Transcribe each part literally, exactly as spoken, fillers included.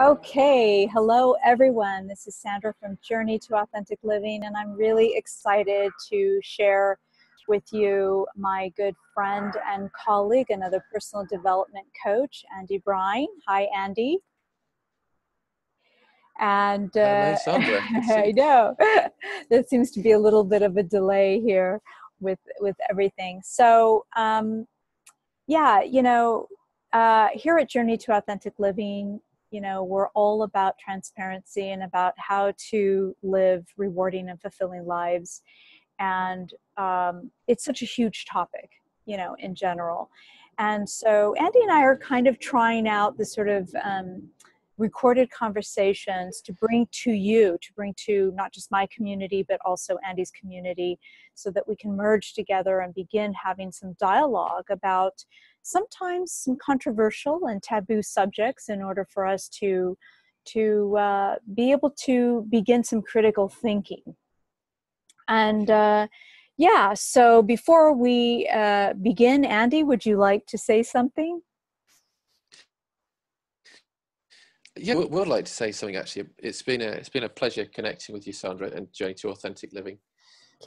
Okay, hello everyone. This is Sandra from Journey to Authentic Living, and I'm really excited to share with you my good friend and colleague, another personal development coach, Andy Brine. Hi, Andy. And uh, Sandra. I know there seems to be a little bit of a delay here with with everything. So um, yeah, you know, uh, here at Journey to Authentic Living, you know, we're all about transparency and about how to live rewarding and fulfilling lives. And um, it's such a huge topic, you know, in general. And so Andy and I are kind of trying out the sort of um, recorded conversations to bring to you, to bring to not just my community, but also Andy's community, so that we can merge together and begin having some dialogue about sometimes some controversial and taboo subjects in order for us to, to uh, be able to begin some critical thinking. And uh, yeah, so before we uh, begin, Andy, would you like to say something? Yeah, we would like to say something. Actually, it's been a it's been a pleasure connecting with you, Sandra, and Journey to Authentic Living.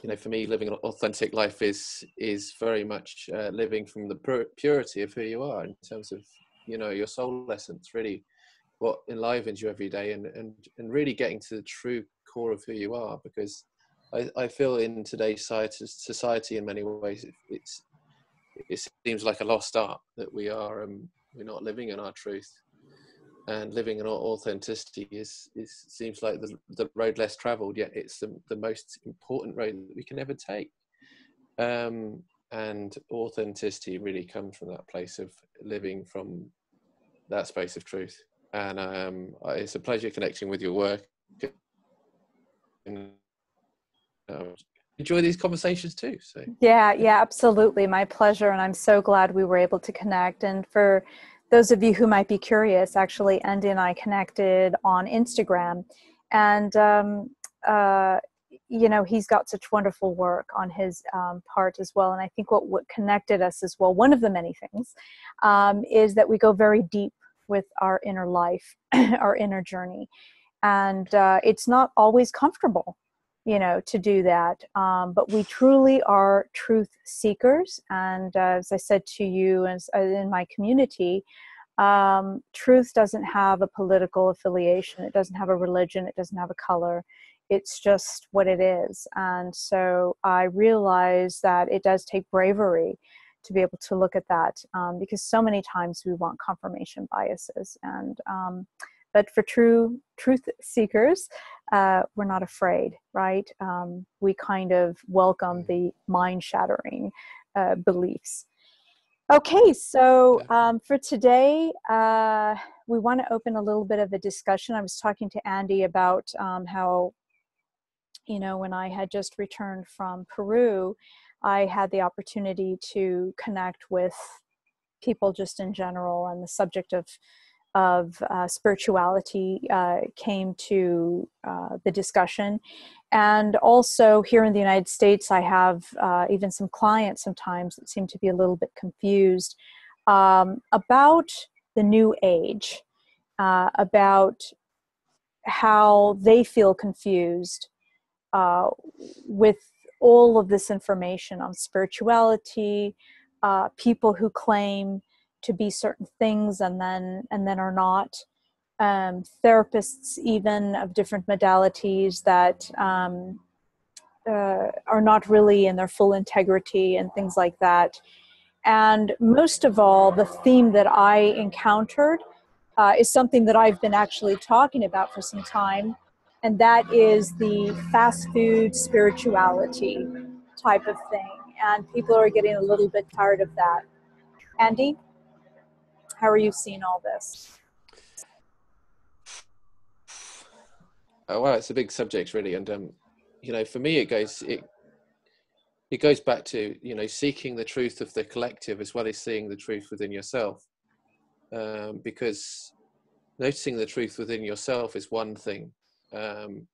You know, for me, living an authentic life is is very much uh, living from the pur purity of who you are, in terms of, you know, your soul essence, really what enlivens you every day, and and and really getting to the true core of who you are. Because I, I feel in today's society, in many ways, it's it seems like a lost art that we are um, we're not living in our truth, and living in our authenticity is it seems like the the road less travelled. Yet it's the the most important road that we can ever take. Um, and authenticity really comes from that place of living from that space of truth. And um, it's a pleasure connecting with your work. And, Um, enjoy these conversations too. So yeah, yeah, absolutely. My pleasure. And I'm so glad we were able to connect. And for those of you who might be curious, actually, Andy and I connected on Instagram, and, um, uh, you know, he's got such wonderful work on his um, part as well. And I think what, what connected us as well, one of the many things, um, is that we go very deep with our inner life, our inner journey. And uh, it's not always comfortable, you know, to do that. Um, but we truly are truth seekers. And uh, as I said to you and uh, in my community, um, truth doesn't have a political affiliation. It doesn't have a religion. It doesn't have a color. It's just what it is. And so I realize that it does take bravery to be able to look at that, um, because so many times we want confirmation biases. And um, but for true truth seekers, uh, we're not afraid, right? Um, we kind of welcome the mind-shattering uh, beliefs. Okay, so um, for today, uh, we want to open a little bit of a discussion. I was talking to Andy about um, how, you know, when I had just returned from Peru, I had the opportunity to connect with people just in general, and the subject of of uh, spirituality uh, came to uh, the discussion. And also here in the United States, I have uh, even some clients sometimes that seem to be a little bit confused um, about the New Age, uh, about how they feel confused uh, with all of this information on spirituality, uh, people who claim to be certain things and then and then are not, um, therapists even of different modalities that um, uh, are not really in their full integrity and things like that. And most of all, the theme that I encountered uh, is something that I've been actually talking about for some time, and that is the fast food spirituality type of thing. And people are getting a little bit tired of that. Andy? How are you seeing all this? Oh, wow, it's a big subject, really. And, um, you know, for me, it goes, it, it goes back to, you know, seeking the truth of the collective as well as seeing the truth within yourself. Um, because noticing the truth within yourself is one thing. Um,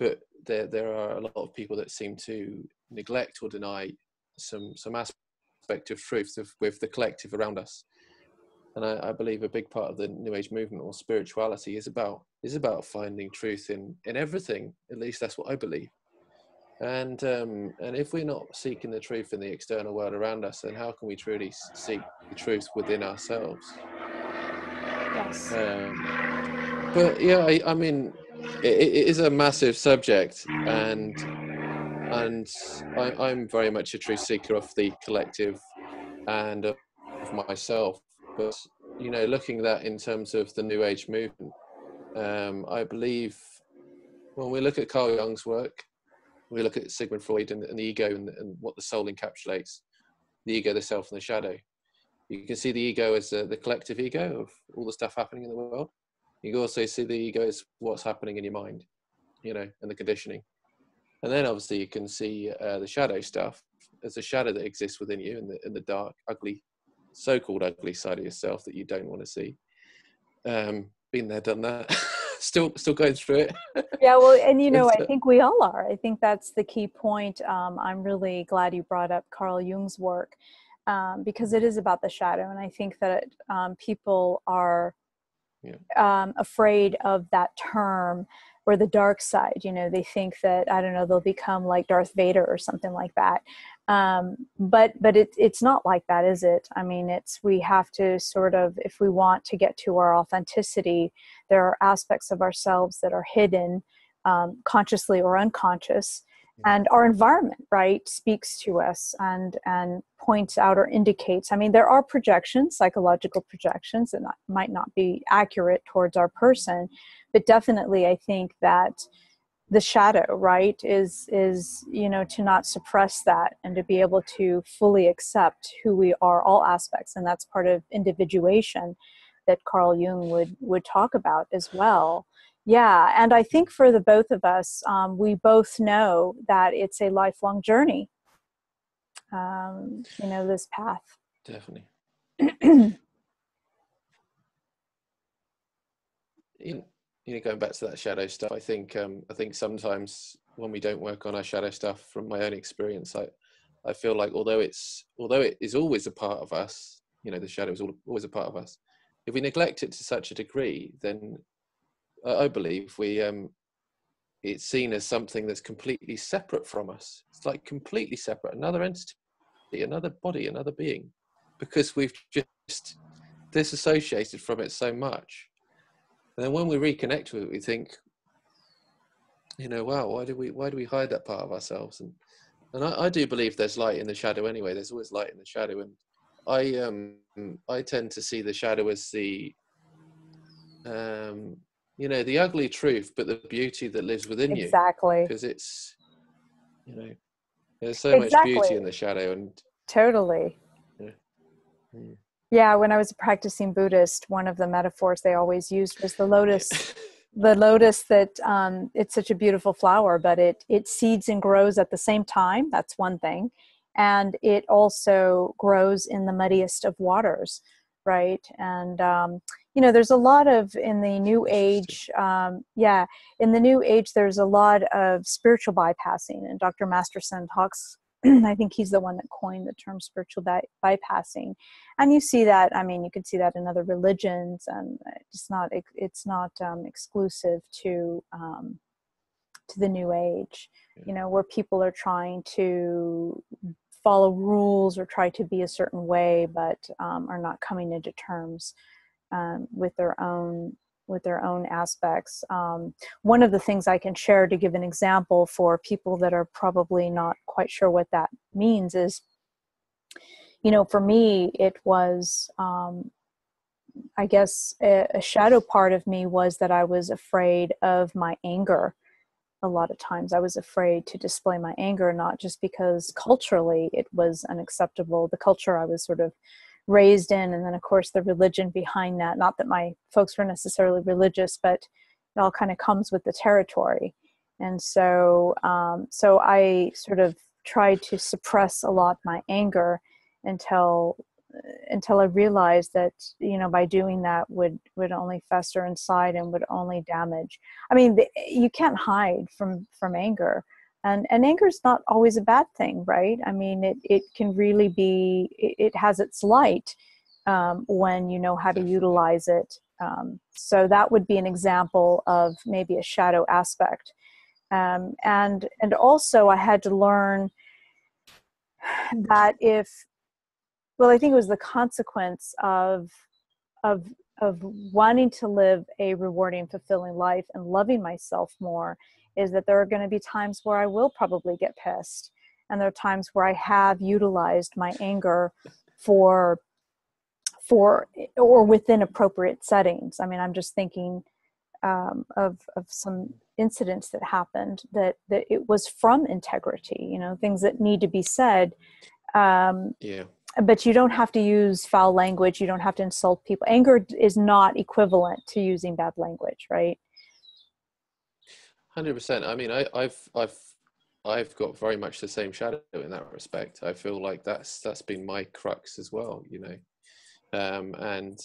but there, there are a lot of people that seem to neglect or deny some, some aspects of truth of, with the collective around us. And I, I believe a big part of the New Age movement or spirituality is about is about finding truth in in everything. At least that's what I believe. And um, and if we're not seeking the truth in the external world around us, then how can we truly seek the truth within ourselves? Yes. Um, but yeah, I, I mean, it, it is a massive subject, and and I, I'm very much a truth seeker of the collective and of myself. But you know, looking at that in terms of the New Age movement, um, I believe when we look at Carl Jung's work, we look at Sigmund Freud and, and the ego and, and what the soul encapsulates, the ego, the self, and the shadow. You can see the ego as the, the collective ego of all the stuff happening in the world. You can also see the ego as what's happening in your mind, you know, and the conditioning. And then obviously you can see uh, the shadow stuff as a shadow that exists within you in the, in the dark, ugly, so-called ugly side of yourself that you don't want to see. Um, been there, done that. Still, still going through it. Yeah, well, and you know, I think we all are. I think that's the key point. Um, I'm really glad you brought up Carl Jung's work, um, because it is about the shadow, and I think that um, people are yeah. um, afraid of that term or the dark side. You know, they think that, I don't know, they'll become like Darth Vader or something like that. Um, but but it, it's not like that, is it? I mean, it's, we have to sort of, if we want to get to our authenticity, there are aspects of ourselves that are hidden, um, consciously or unconscious, and our environment, right, speaks to us and, and points out or indicates. I mean, there are projections, psychological projections that not, might not be accurate towards our person, but definitely I think that the shadow, right, is, is, you know, to not suppress that and to be able to fully accept who we are, all aspects. And that's part of individuation that Carl Jung would, would talk about as well. Yeah. And I think for the both of us, um, we both know that it's a lifelong journey, um, you know, this path. Definitely. you, you know, going back to that shadow stuff, I think, um, I think sometimes when we don't work on our shadow stuff, from my own experience, I, I feel like although it's, although it is always a part of us, you know, the shadow is always a part of us. If we neglect it to such a degree, then I believe we, um, it's seen as something that's completely separate from us. It's like completely separate, another entity, another body, another being, because we've just disassociated from it so much. And then when we reconnect with it, we think, you know, wow, why do we, why do we hide that part of ourselves? And, and I, I do believe there's light in the shadow anyway. There's always light in the shadow. And I, um, I tend to see the shadow as the, um, you know, the ugly truth, but the beauty that lives within you. Exactly. Because it's, you know, there's so exactly. much beauty in the shadow. And totally. Yeah. Mm. Yeah. When I was a practicing Buddhist, one of the metaphors they always used was the lotus, the lotus that um, it's such a beautiful flower, but it, it seeds and grows at the same time. That's one thing. And it also grows in the muddiest of waters. Right. And, um, you know, there's a lot of, in the New Age, um, yeah, in the New Age, there's a lot of spiritual bypassing. And Doctor Masterson talks, I think he's the one that coined the term spiritual by bypassing. And you see that, I mean, you can see that in other religions, and it's not, it, it's not um, exclusive to, um, to the New Age, you know, where people are trying to follow rules or try to be a certain way, but um, are not coming into terms Um, with their own with their own aspects. Um, one of the things I can share to give an example for people that are probably not quite sure what that means is, you know, for me, it was, um, I guess, a, a shadow part of me was that I was afraid of my anger. A lot of times I was afraid to display my anger, not just because culturally it was unacceptable, the culture I was sort of raised in, and then of course the religion behind that. Not that my folks were necessarily religious, but it all kind of comes with the territory. And so um, so I sort of tried to suppress a lot my anger until until I realized that, you know, by doing that would would only fester inside and would only damage. I mean, the, you can't hide from from anger. And, and anger is not always a bad thing, right? I mean, it, it can really be, it, it has its light, um, when you know how to utilize it. Um, so that would be an example of maybe a shadow aspect. Um, and, and also I had to learn that if, well, I think it was the consequence of, of, of wanting to live a rewarding, fulfilling life and loving myself more, is that there are going to be times where I will probably get pissed. And there are times where I have utilized my anger for, for, or within appropriate settings. I mean, I'm just thinking um, of, of some incidents that happened that, that it was from integrity, you know, things that need to be said. Um, yeah. But you don't have to use foul language. You don't have to insult people. Anger is not equivalent to using bad language, right? one hundred percent. I mean, I, I've, I've, I've got very much the same shadow in that respect. I feel like that's, that's been my crux as well, you know? Um, and,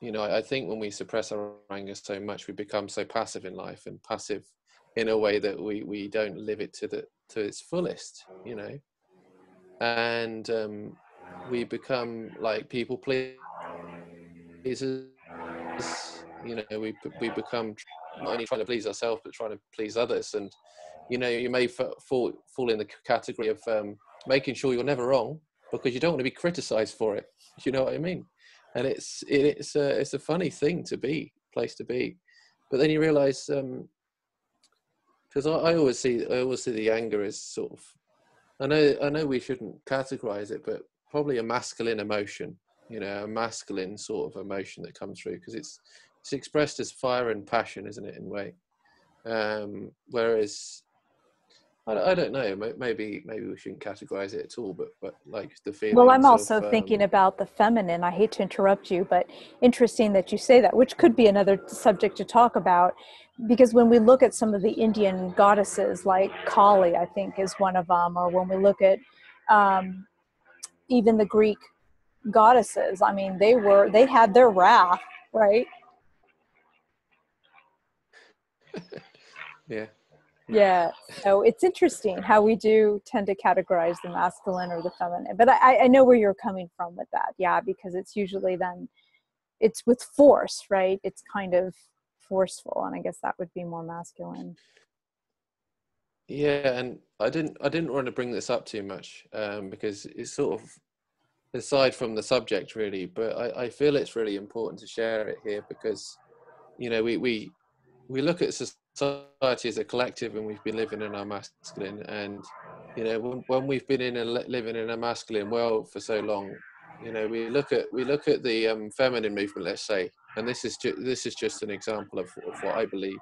you know, I, I think when we suppress our anger so much, we become so passive in life, and passive in a way that we, we don't live it to the, to its fullest, you know? And, um, we become like people pleasers, you know, we, we become not only trying to please ourselves, but trying to please others. And, you know, you may f fall, fall in the category of um, making sure you're never wrong, because you don't want to be criticized for it. You know what I mean? And it's, it, it's a, it's a funny thing to be, place to be. But then you realize, um, cause I, I always see, I always see the anger as sort of, I know, I know we shouldn't categorize it, but probably a masculine emotion, you know, a masculine sort of emotion that comes through, because it's, it's expressed as fire and passion, isn't it, in a way? Um, whereas, I, I don't know, maybe maybe we shouldn't categorize it at all, but, but like the feeling. Well, I'm also of, um, thinking about the feminine. I hate to interrupt you, but interesting that you say that, which could be another subject to talk about, because when we look at some of the Indian goddesses, like Kali, I think is one of them, or when we look at um, even the Greek goddesses, I mean, they were, they had their wrath, right? Yeah. Yeah. So it's interesting how we do tend to categorize the masculine or the feminine, but I, I know where you're coming from with that. Yeah. Because it's usually then it's with force, right? It's kind of forceful. And I guess that would be more masculine. Yeah. And I didn't, I didn't want to bring this up too much um, because it's sort of aside from the subject really, but I, I feel it's really important to share it here because, you know, we, we, we look at society as a collective, and we've been living in our masculine. And, you know, when, when we've been in and living in a masculine world for so long, you know, we look at, we look at the um, feminine movement, let's say, and this is ju this is just an example of, of what I believe.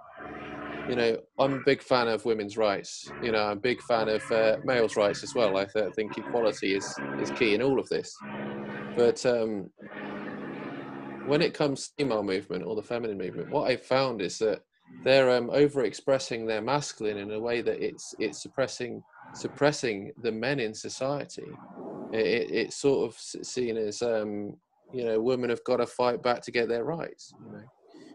You know, I'm a big fan of women's rights. You know, I'm a big fan of uh, males' rights as well. I th think equality is, is key in all of this. But, um, when it comes to the female movement or the feminine movement, what I found is that they're um, overexpressing their masculine in a way that it's it's suppressing suppressing the men in society. It, it, it's sort of seen as um, you know, women have got to fight back to get their rights. You know,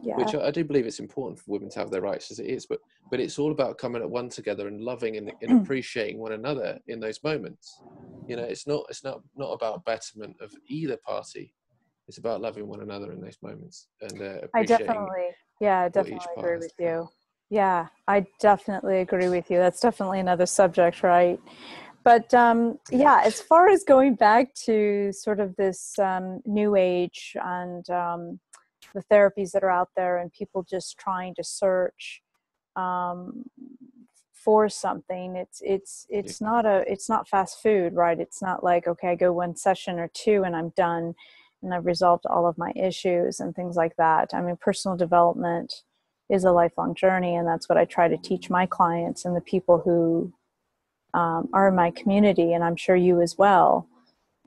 yeah. Which I, I do believe it's important for women to have their rights as it is, but but it's all about coming at one together and loving and, and appreciating one another in those moments. You know, it's not it's not not about betterment of either party. It's about loving one another in those moments and uh, appreciating. I definitely. Yeah, I definitely agree with you. Yeah, I definitely agree with you. That's definitely another subject, right? But um, yeah, as far as going back to sort of this um, new age and um, the therapies that are out there and people just trying to search um, for something, it's it's it's yeah. not a it's not fast food, right? It's not like, okay, I go one session or two and I'm done. And I've resolved all of my issues and things like that. I mean, personal development is a lifelong journey, and that's what I try to teach my clients and the people who um, are in my community, and I'm sure you as well.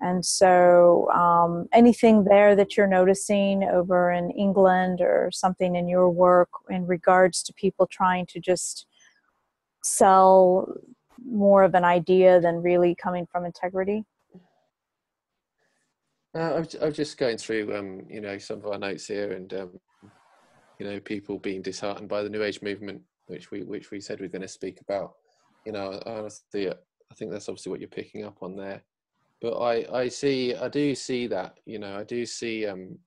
And so um, anything there that you're noticing over in England or something in your work in regards to people trying to just sell more of an idea than really coming from integrity? Uh, I was just going through, um, you know, some of our notes here, and um, you know, people being disheartened by the New Age movement, which we which we said we we're going to speak about. You know, honestly, I think that's obviously what you're picking up on there. but I, I see, I do see that, you know, I do see, um,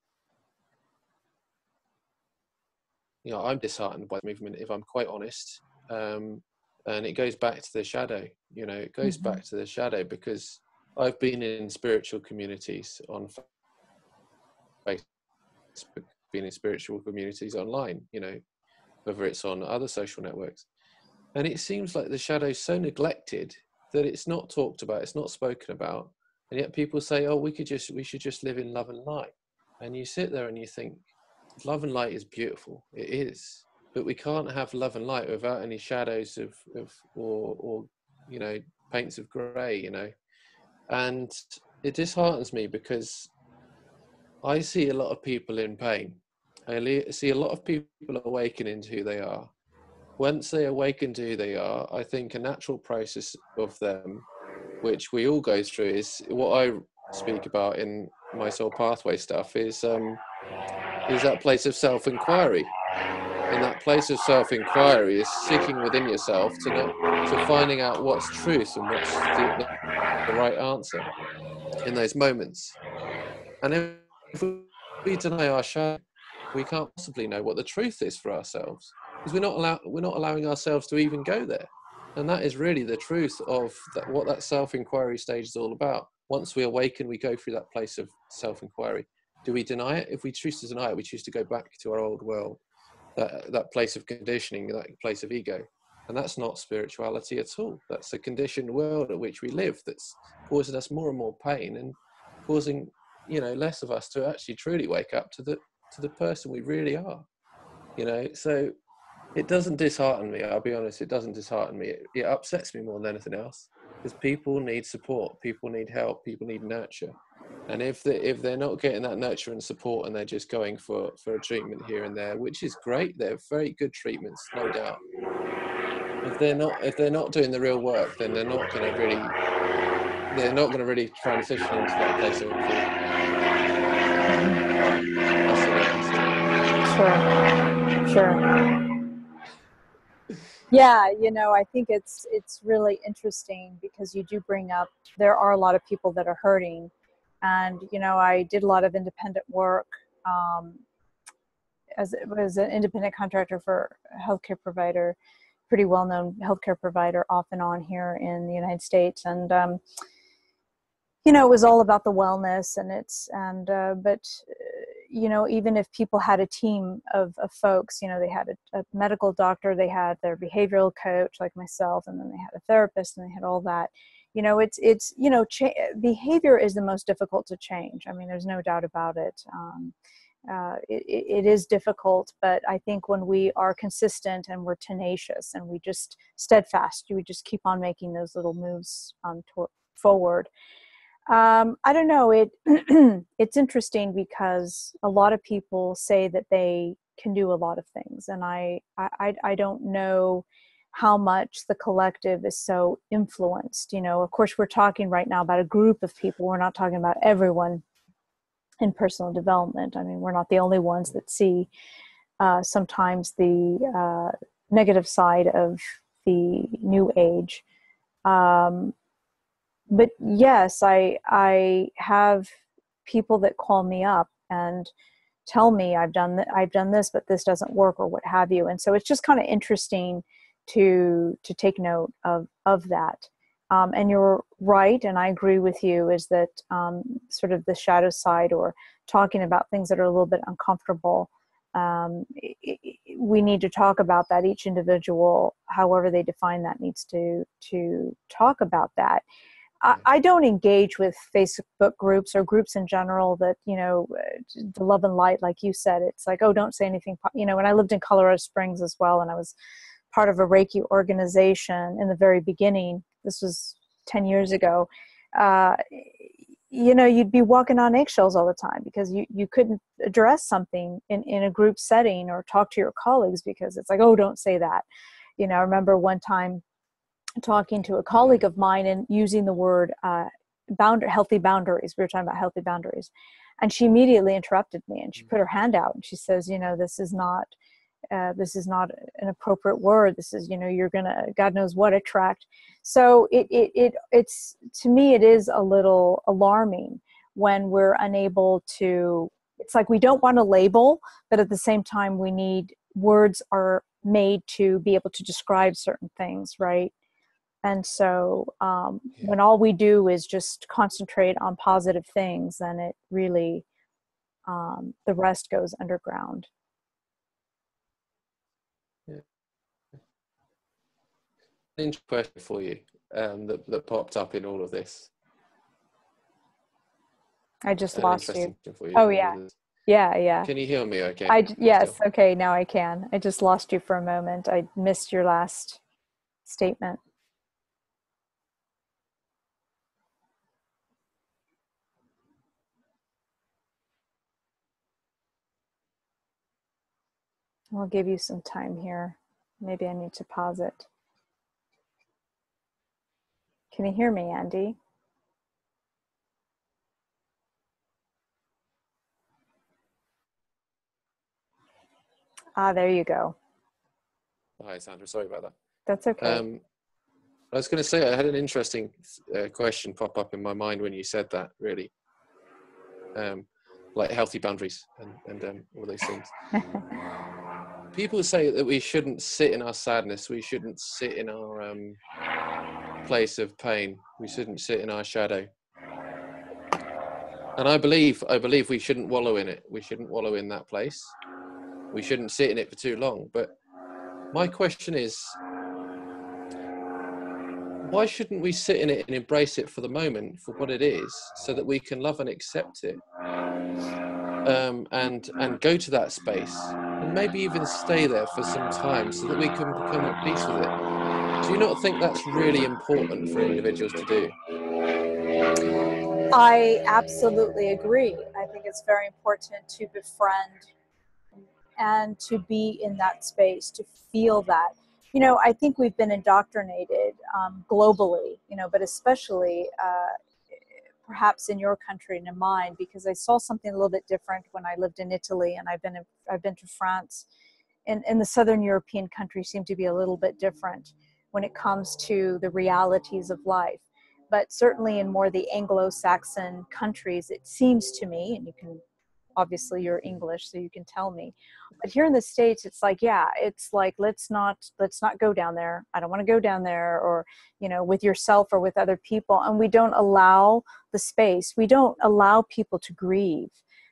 you know, I'm disheartened by the movement, if I'm quite honest. Um, and it goes back to the shadow, you know, it goes mm-hmm. back to the shadow, because I've been in spiritual communities on Facebook, been in spiritual communities online, you know, whether it's on other social networks. And it seems like the shadow's so neglected that it's not talked about, it's not spoken about. And yet people say, oh, we could just, we should just live in love and light. And you sit there and you think, love and light is beautiful. It is. But we can't have love and light without any shadows of, of or, or, you know, paints of grey, you know. And it disheartens me, because I see a lot of people in pain. I see a lot of people awakening to who they are. Once they awaken to who they are, I think a natural process of them, which we all go through, is what I speak about in my soul pathway stuff, is um, is that place of self-inquiry. And that place of self-inquiry is seeking within yourself to know, to finding out what's truth and what's the, the right answer in those moments. And then if we deny our shadow, we can't possibly know what the truth is for ourselves, because we're not allow we're not allowing ourselves to even go there. And that is really the truth of that, what that self-inquiry stage is all about. Once we awaken, we go through that place of self-inquiry. Do we deny it? If we choose to deny it, we choose to go back to our old world, that that place of conditioning, that place of ego. And that's not spirituality at all. That's a conditioned world in which we live, that's causing us more and more pain, and causing, you know, less of us to actually truly wake up to the to the person we really are, you know. So it doesn't dishearten me, I'll be honest, it doesn't dishearten me, it, it upsets me more than anything else, because people need support, people need help, people need nurture. And if they, if they're not getting that nurture and support, and they're just going for for a treatment here and there, which is great, they're very good treatments, no doubt, if they're not if they're not doing the real work, then they're not going to really they're not going to really transition into that place of Sure, sure. Yeah, you know, I think it's it's really interesting, because you do bring up there are a lot of people that are hurting, and you know, I did a lot of independent work um, as it was an independent contractor for a healthcare provider, pretty well-known healthcare provider, off and on here in the United States, and um, you know, it was all about the wellness, and it's and uh, but. You know, even if people had a team of, of folks, you know, they had a, a medical doctor, they had their behavioral coach like myself, and then they had a therapist, and they had all that, you know, it's, it's, you know, cha behavior is the most difficult to change. I mean, there's no doubt about it. Um, uh, it, it is difficult, but I think when we are consistent and we're tenacious and we just steadfast, we just keep on making those little moves um, toward, forward. Um, I don't know, it, it's interesting, because a lot of people say that they can do a lot of things. And I, I, I don't know how much the collective is so influenced. You know, of course, we're talking right now about a group of people. We're not talking about everyone in personal development. I mean, we're not the only ones that see uh, sometimes the uh, negative side of the new age. Um, But yes, I, I have people that call me up and tell me I've done, th I've done this, but this doesn't work, or what have you. And so it's just kind of interesting to, to take note of, of that. Um, and you're right, and I agree with you, is that um, sort of the shadow side, or talking about things that are a little bit uncomfortable, um, it, it, we need to talk about that. Each individual, however they define that, needs to, to talk about that. I don't engage with Facebook groups or groups in general that, you know, the love and light, like you said, it's like, oh, don't say anything. You know, when I lived in Colorado Springs as well, and I was part of a Reiki organization in the very beginning, this was ten years ago, uh, you know, you'd be walking on eggshells all the time, because you, you couldn't address something in, in a group setting or talk to your colleagues, because it's like, oh, don't say that. You know, I remember one time talking to a colleague of mine and using the word uh, bound healthy boundaries. We were talking about healthy boundaries, and she immediately interrupted me, and she put her hand out, and she says, you know, this is not uh, this is not an appropriate word. This is, you know, you're going to, God knows what attract. So it, it, it, it's, to me, it is a little alarming when we're unable to, it's like, we don't want to label, but at the same time, we need words are made to be able to describe certain things. Right. And so um, yeah. when all we do is just concentrate on positive things, then it really, um, the rest goes underground. Yeah. Interesting question for you um, that, that popped up in all of this. I just uh, lost you. you. Oh, yeah. Yeah, yeah. Can you hear me okay? I, yes, still? Okay, now I can. I just lost you for a moment. I missed your last statement. We'll give you some time here. Maybe I need to pause it. Can you hear me, Andy? Ah, there you go. Hi, Sandra. Sorry about that. That's okay. Um, I was going to say, I had an interesting uh, question pop up in my mind when you said that, really. Um, like healthy boundaries and, and um, all those things. People say that we shouldn't sit in our sadness. We shouldn't sit in our um, place of pain. We shouldn't sit in our shadow. And I believe, I believe we shouldn't wallow in it. We shouldn't wallow in that place. We shouldn't sit in it for too long. But my question is, why shouldn't we sit in it and embrace it for the moment, for what it is, so that we can love and accept it? Um, and, and go to that space and maybe even stay there for some time so that we can become at peace with it. Do you not think that's really important for individuals to do? I absolutely agree. I think it's very important to befriend and to be in that space, to feel that. You know, I think we've been indoctrinated um, globally, you know, but especially uh, perhaps in your country and in mine, because I saw something a little bit different when I lived in Italy, and I've been in, I've been to France, and, and the Southern European countries seem to be a little bit different when it comes to the realities of life. But certainly in more the Anglo-Saxon countries, it seems to me, and you can, obviously you're English, so you can tell me, but here in the States, it's like, yeah, it's like, let's not, let's not go down there. I don't want to go down there, or, you know, with yourself or with other people. And we don't allow the space. We don't allow people to grieve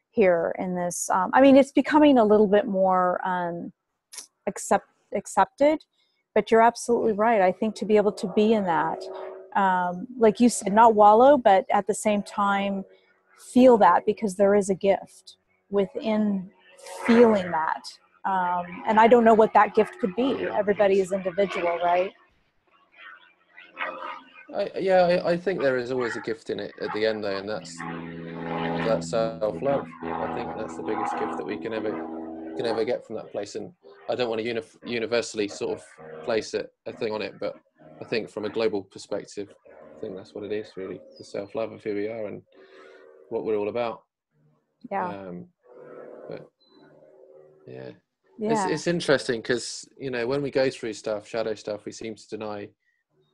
here in this. Um, I mean, it's becoming a little bit more um, accept, accepted, but you're absolutely right. I think to be able to be in that, um, like you said, not wallow, but at the same time, feel that, because there is a gift within feeling that. Um, and I don't know what that gift could be. Everybody is individual, right? I, yeah, I, I think there is always a gift in it at the end, though, and that's that's self-love. I think that's the biggest gift that we can ever can ever get from that place. And I don't want to uni universally sort of place it, a thing on it, but I think from a global perspective, I think that's what it is, really, the self-love of who we are and what we're all about. Yeah. Um, but yeah, yeah. It's, it's interesting because, you know, when we go through stuff, shadow stuff, we seem to deny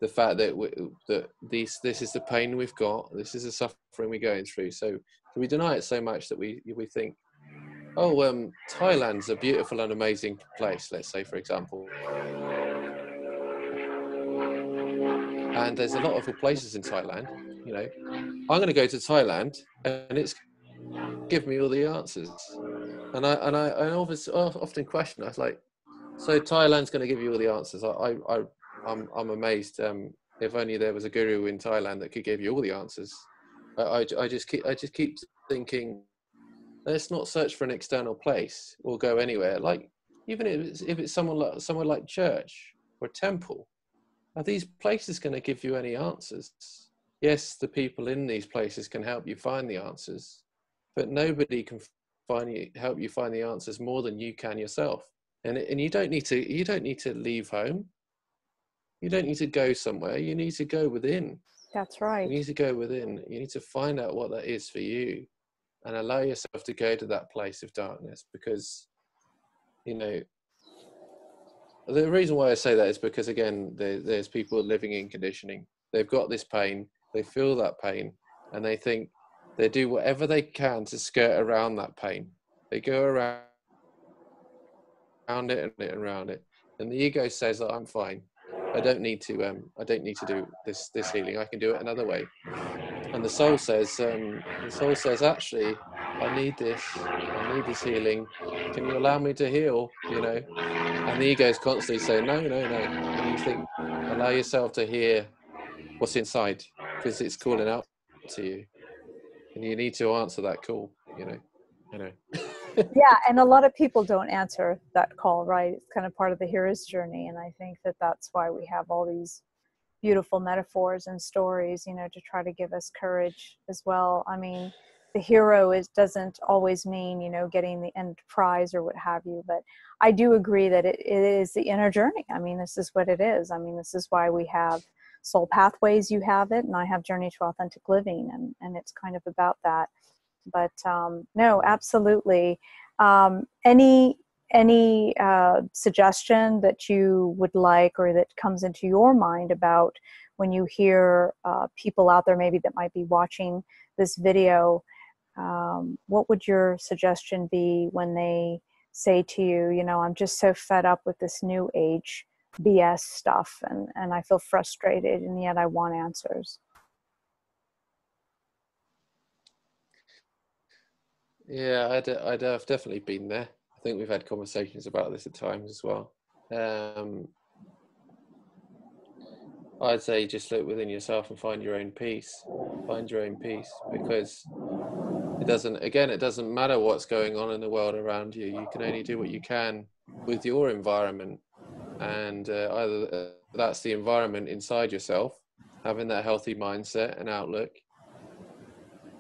the fact that we, that these this is the pain we've got, this is the suffering we're going through. So we deny it so much that we we think, oh, um, Thailand's a beautiful and amazing place, let's say, for example. And there's a lot of places in Thailand. You know, I'm going to go to Thailand, and it's give me all the answers. And I and I, I always, often question. I was like, so Thailand's going to give you all the answers. I I I'm I'm amazed. Um, if only there was a guru in Thailand that could give you all the answers. I I, I just keep I just keep thinking, let's not search for an external place or go anywhere. Like, even if it's, if it's someone like somewhere like church or temple, are these places going to give you any answers? Yes, the people in these places can help you find the answers, but nobody can find you, help you find the answers more than you can yourself. And, and you don't need to, you don't need to leave home. You don't need to go somewhere. You need to go within. That's right. You need to go within. You need to find out what that is for you and allow yourself to go to that place of darkness, because, you know, The reason why I say that is because, again, there, there's people living in conditioning. They've got this pain, they feel that pain, and they think they do whatever they can to skirt around that pain. They go around, around it and around it. And the ego says, oh, I'm fine. I don't need to, um, I don't need to do this, this healing. I can do it another way. And the soul says, um, the soul says, actually, I need this. I need this healing. Can you allow me to heal? You know, and the ego is constantly saying, no, no, no. And you think, allow yourself to hear what's inside, because it's calling out to you, and you need to answer that call. You know, you know. Yeah, and a lot of people don't answer that call, right? It's kind of part of the hero's journey, and I think that that's why we have all these beautiful metaphors and stories, you know, to try to give us courage as well. I mean, the hero is doesn't always mean, you know, getting the end prize or what have you, but I do agree that it, it is the inner journey. I mean, this is what it is. I mean, this is why we have Soul Pathways, you have it, and I have Journey to Authentic Living, and, and it's kind of about that. But um, no, absolutely. Um, any any uh, suggestion that you would like, or that comes into your mind about when you hear uh, people out there maybe that might be watching this video, um, what would your suggestion be when they say to you, you know, I'm just so fed up with this new age B S stuff, and, and I feel frustrated, and yet I want answers? Yeah, I'd, I'd, I've definitely been there. I think we've had conversations about this at times as well. Um, I'd say just look within yourself and find your own peace. Find your own peace, because it doesn't, again, it doesn't matter what's going on in the world around you. You can only do what you can with your environment. And uh, either uh, that's the environment inside yourself, having that healthy mindset and outlook.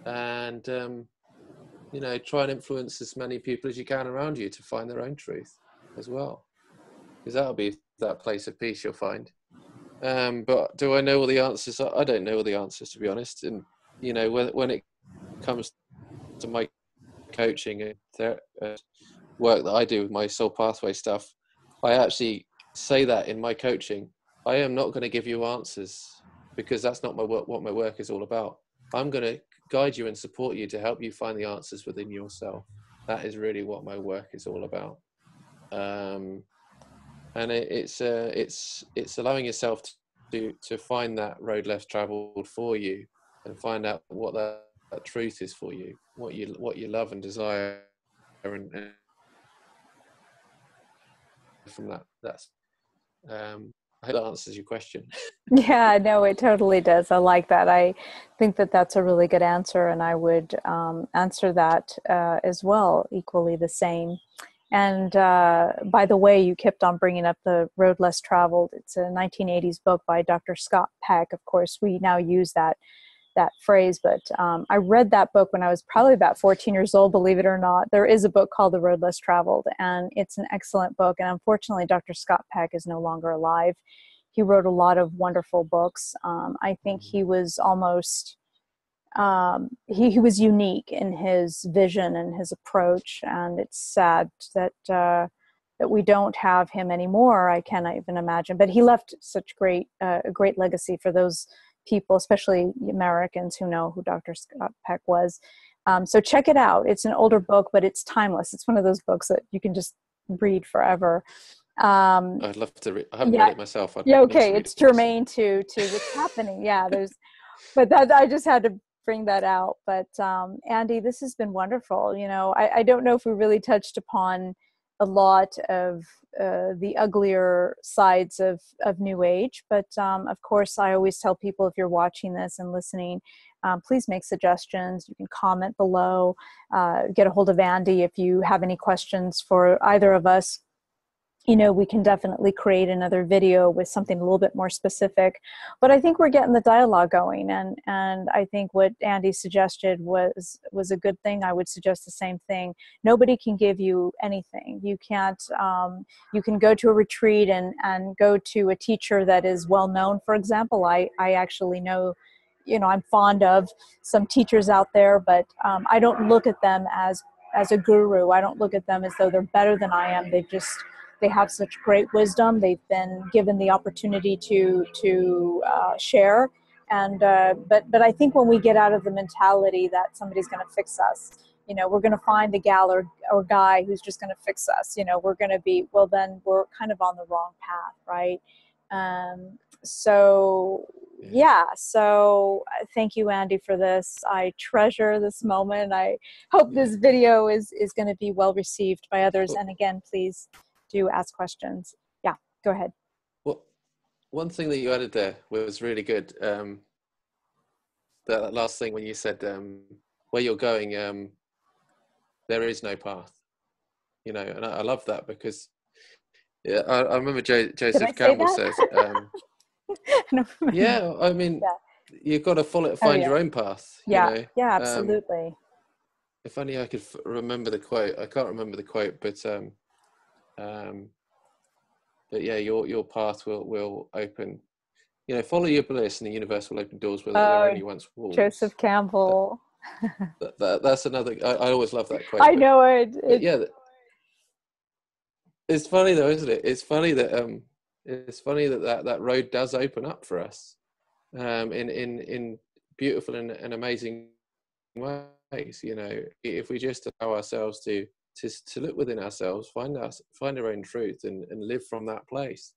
And... Um, you know, try and influence as many people as you can around you to find their own truth as well, because that'll be that place of peace you'll find. Um, but do I know all the answers? I don't know all the answers, to be honest. And, you know, when, when it comes to my coaching and ther- uh, work that I do with my Soul Pathway stuff, I actually say that in my coaching. I am not going to give you answers, because that's not my work, what my work is all about. I'm going to guide you and support you to help you find the answers within yourself. That is really what my work is all about. Um, and it, it's uh, it's it's allowing yourself to to find that road less traveled for you, and find out what that, that truth is for you, what you what you love and desire, and, and from that that's. Um, I hope that answers your question. Yeah, no, it totally does. I like that. I think that that's a really good answer, and I would um, answer that uh, as well, equally the same. And uh, by the way, you kept on bringing up The Road Less Traveled. It's a nineteen eighties book by Doctor Scott Peck. Of course, we now use that that phrase, but um, I read that book when I was probably about fourteen years old, believe it or not. There is a book called The Road Less Traveled, and it's an excellent book. And unfortunately, Doctor Scott Peck is no longer alive. He wrote a lot of wonderful books. Um, I think he was almost, um, he, he was unique in his vision and his approach. And it's sad that, uh, that we don't have him anymore. I cannot even imagine, but he left such great, uh, a great legacy for those people, especially Americans, who know who Doctor Scott Peck was. Um, so check it out. It's an older book, but it's timeless. It's one of those books that you can just read forever. Um, I'd love to read. I haven't yeah, read it myself. I'd yeah, okay. It's germane to, to what's happening. Yeah, there's, but that, I just had to bring that out. But um, Andy, this has been wonderful. You know, I, I don't know if we really touched upon a lot of uh, the uglier sides of, of New Age. But um, of course, I always tell people, if you're watching this and listening, um, please make suggestions. You can comment below, uh, get a hold of Andy if you have any questions for either of us. You know, we can definitely create another video with something a little bit more specific. But I think we're getting the dialogue going. And, and I think what Andy suggested was, was a good thing. I would suggest the same thing. Nobody can give you anything. You can't, um, you can go to a retreat and, and go to a teacher that is well known. For example, I, I actually know, you know, I'm fond of some teachers out there, but um, I don't look at them as, as a guru. I don't look at them as though they're better than I am. They've just... They have such great wisdom. They've been given the opportunity to to uh, share. And uh, but but I think when we get out of the mentality that somebody's going to fix us, you know, we're going to find the gal or, or guy who's just going to fix us. You know, we're going to be, well, then we're kind of on the wrong path, right? Um, so, yeah. So uh, thank you, Andy, for this. I treasure this moment. I hope yeah. this video is, is going to be well received by others. Well, and again, please do ask questions. Yeah, go ahead. Well, one thing that you added there was really good. Um, that, that last thing when you said um, where you're going, um, there is no path, you know, and I, I love that because yeah, I, I remember jo Joseph Campbell says, um, no, yeah, I mean, yeah. you've got to follow, find oh, yeah. your own path. Yeah. You know? Yeah, absolutely. Um, if only I could f remember the quote, I can't remember the quote, but, um, um, but yeah, your, your path will, will open, you know, follow your bliss and the universe will open doors where oh, there are only once walls. Joseph Campbell. But, that, that, that's another I, I always love that question. I know it it's, yeah it's funny though, isn't it? It's funny that um it's funny that that, that road does open up for us um in in in beautiful and, and amazing ways, you know, if we just allow ourselves to to, to look within ourselves, find us find our own truth and, and live from that place.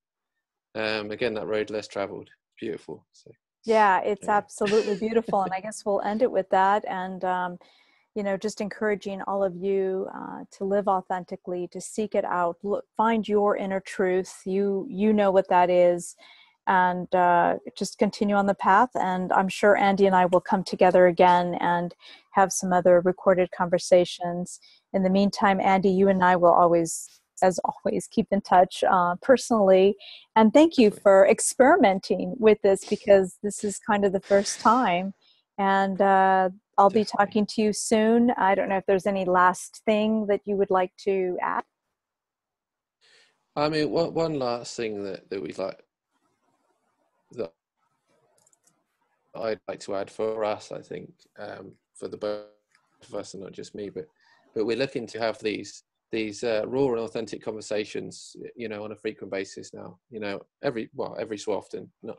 Um again, that road less traveled, beautiful. So yeah, it's absolutely beautiful. And I guess we'll end it with that. And, um, you know, just encouraging all of you uh, to live authentically, to seek it out, look, find your inner truth. You, you know what that is. And uh, just continue on the path. And I'm sure Andy and I will come together again and have some other recorded conversations. In the meantime, Andy, you and I will always... as always, keep in touch uh, personally. And thank you for experimenting with this, because this is kind of the first time. And uh, I'll Definitely. be talking to you soon. I don't know if there's any last thing that you would like to add. I mean, one, one last thing that, that we'd like, that I'd like to add for us, I think, um, for the both of us and not just me, but, but we're looking to have these these uh, raw and authentic conversations, you know, on a frequent basis now, you know, every, well, every so often, not,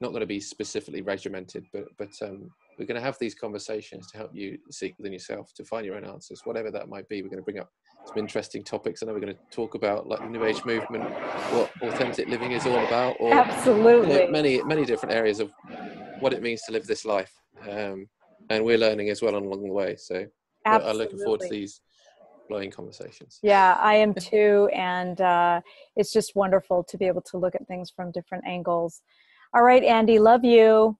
not going to be specifically regimented, but, but um, we're going to have these conversations to help you seek within yourself, to find your own answers, whatever that might be. We're going to bring up some interesting topics. I know we're going to talk about like the New Age movement, what authentic living is all about, or absolutely, you know, many, many different areas of what it means to live this life. Um, and we're learning as well along the way. So I'm looking forward to these conversations. Yeah, I am too. And uh, it's just wonderful to be able to look at things from different angles. All right, Andy, love you.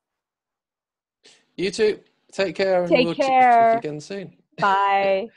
You too. Take care. Take and we'll care. Talk again soon. Bye.